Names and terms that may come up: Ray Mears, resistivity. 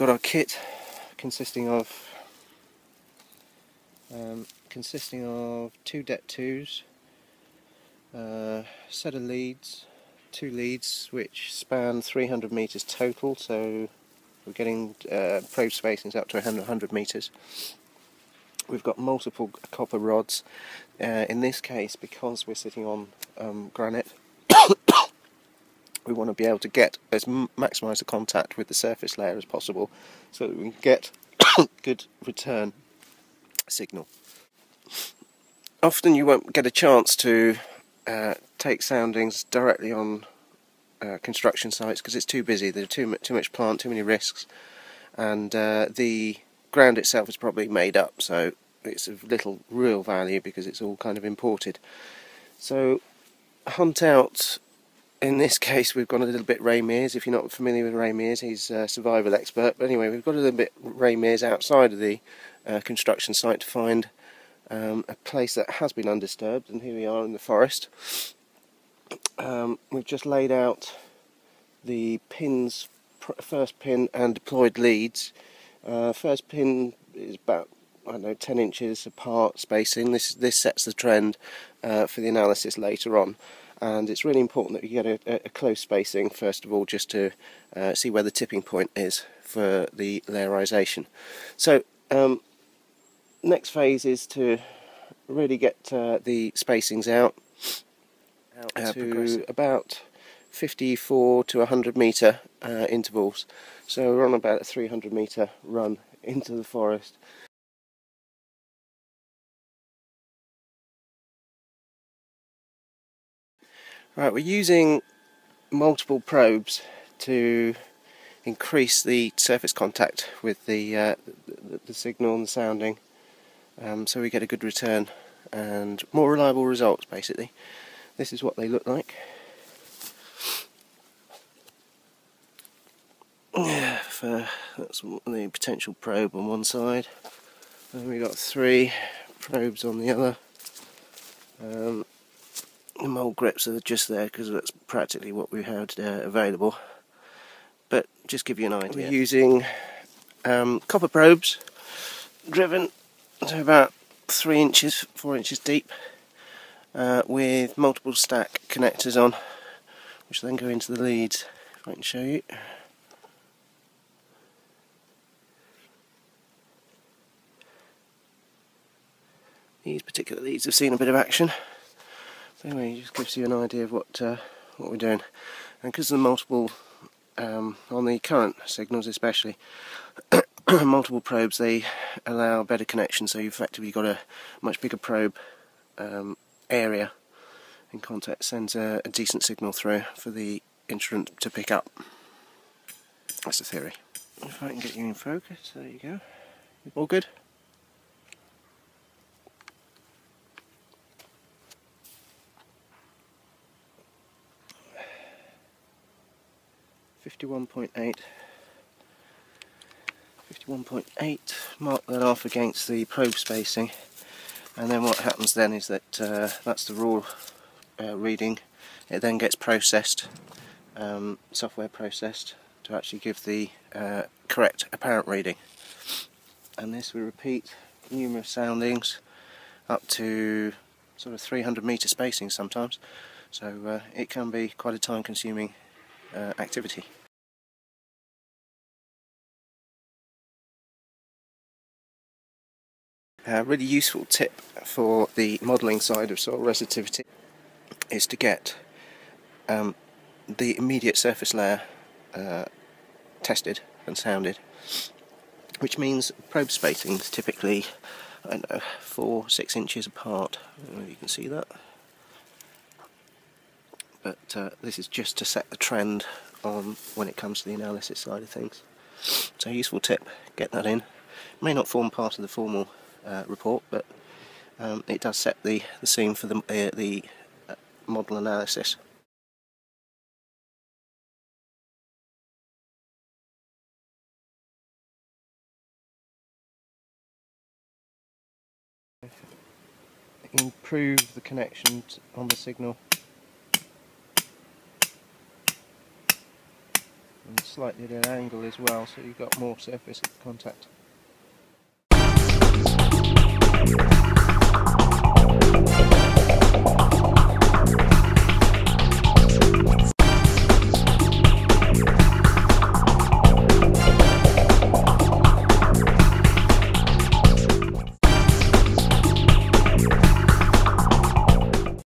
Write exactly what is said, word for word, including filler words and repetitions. got our kit consisting of um, consisting of two D E T twos, uh, set of leads, two leads which span three hundred meters total, so we're getting uh, probe spacings up to one hundred meters. We've got multiple copper rods. Uh, in this case, because we're sitting on um, granite, we want to be able to get as maximise the contact with the surface layer as possible, so that we can get good return signal. Often you won't get a chance to uh, take soundings directly on uh, construction sites because it's too busy. There's too too much plant, too many risks, and uh, the ground itself is probably made up, so it's of little real value because it's all kind of imported. So hunt out. In this case, we've gone a little bit Ray Mears. If you're not familiar with Ray Mears, he's a survival expert. But anyway, we've got a little bit Ray Mears outside of the uh, construction site to find um, a place that has been undisturbed, and here we are in the forest. Um, we've just laid out the pins, pr first pin and deployed leads. Uh, first pin is about, I don't know, ten inches apart spacing. This this sets the trend uh, for the analysis later on. And it's really important that you get a, a close spacing first of all, just to uh, see where the tipping point is for the layerization. So um, next phase is to really get uh, the spacings out, out uh, to about fifty-four to one hundred meter uh, intervals. So we're on about a three hundred meter run into the forest. Right, we're using multiple probes to increase the surface contact with the, uh, the, the signal and the sounding, um, so we get a good return and more reliable results basically. This is what they look like. Yeah, for, that's the potential probe on one side, and we've got three probes on the other. Um, The mole grips are just there because that's practically what we had uh, available, but just give you an idea. We're using um, copper probes driven to about three inches, four inches deep, uh, with multiple stack connectors on, which then go into the leads. If I can show you. These particular leads have seen a bit of action. Anyway, it just gives you an idea of what uh, what we're doing, and because of the multiple um, on the current signals, especially multiple probes, they allow better connection. So you've effectively got a much bigger probe um, area in contact, sends a, a decent signal through for the instrument to pick up. That's the theory. If I can get you in focus, there you go. All good. fifty-one point eight, mark that off against the probe spacing, and then what happens then is that uh, that's the raw uh, reading. It then gets processed, um, software processed, to actually give the uh, correct apparent reading, and this we repeat numerous soundings up to sort of three hundred meter spacing sometimes, so uh, it can be quite a time consuming Uh, activity. A really useful tip for the modelling side of soil resistivity is to get um, the immediate surface layer uh, tested and sounded, which means probe spacings typically, I don't know, four, six inches apart. I don't know if you can see that. But uh, this is just to set the trend on when it comes to the analysis side of things. So useful tip, get that in. It may not form part of the formal uh, report, but um, it does set the, the scene for the, uh, the uh, model analysis. Improve the connection on the signal. and slightly at an angle as well, so you've got more surface contact.